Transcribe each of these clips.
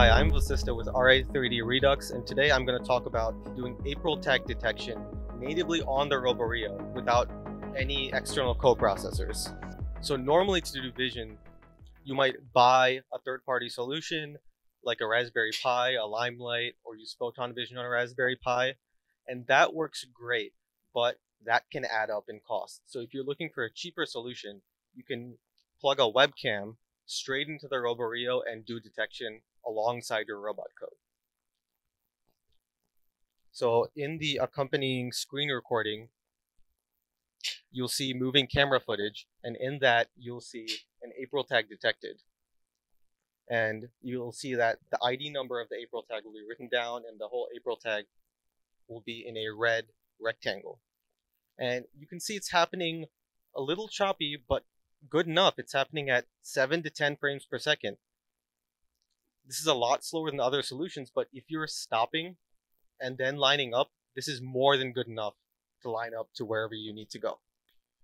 Hi, I'm Vasista with Ri3D Redux, and today I'm going to talk about doing AprilTag detection natively on the RoboRio without any external coprocessors. So normally to do vision, you might buy a third-party solution like a Raspberry Pi, a Limelight, or use Photon Vision on a Raspberry Pi, and that works great, but that can add up in cost. So if you're looking for a cheaper solution, you can plug a webcam straight into the RoboRio and do detection alongside your robot code. So in the accompanying screen recording, you'll see moving camera footage, and in that you'll see an AprilTag detected. And you'll see that the ID number of the AprilTag will be written down and the whole AprilTag will be in a red rectangle. And you can see it's happening a little choppy, but good enough. It's happening at 7 to 10 frames per second. This is a lot slower than other solutions, but if you're stopping and then lining up, this is more than good enough to line up to wherever you need to go.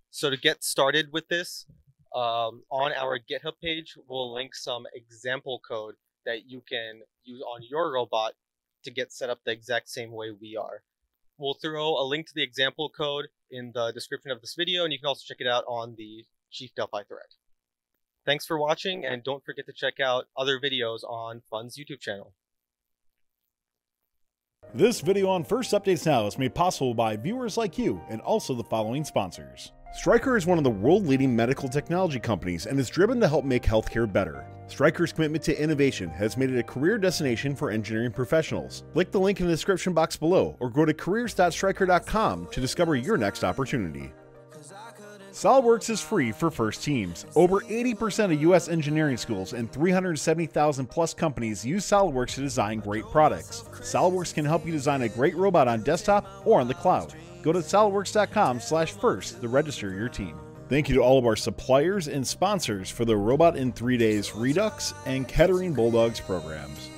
So to get started with this, on our GitHub page, we'll link some example code that you can use on your robot to get set up the exact same way we are. We'll throw a link to the example code in the description of this video, and you can also check it out on the Chief Delphi thread. Thanks for watching, and don't forget to check out other videos on FUN's YouTube channel. This video on FIRST Updates Now is made possible by viewers like you and also the following sponsors. Stryker is one of the world-leading medical technology companies and is driven to help make healthcare better. Stryker's commitment to innovation has made it a career destination for engineering professionals. Click the link in the description box below or go to careers.stryker.com to discover your next opportunity. SOLIDWORKS is free for FIRST teams. Over 80% of U.S. engineering schools and 370,000 plus companies use SOLIDWORKS to design great products. SOLIDWORKS can help you design a great robot on desktop or on the cloud. Go to solidworks.com/first to register your team. Thank you to all of our suppliers and sponsors for the Robot in 3 Days Redux and Kettering Bulldogs programs.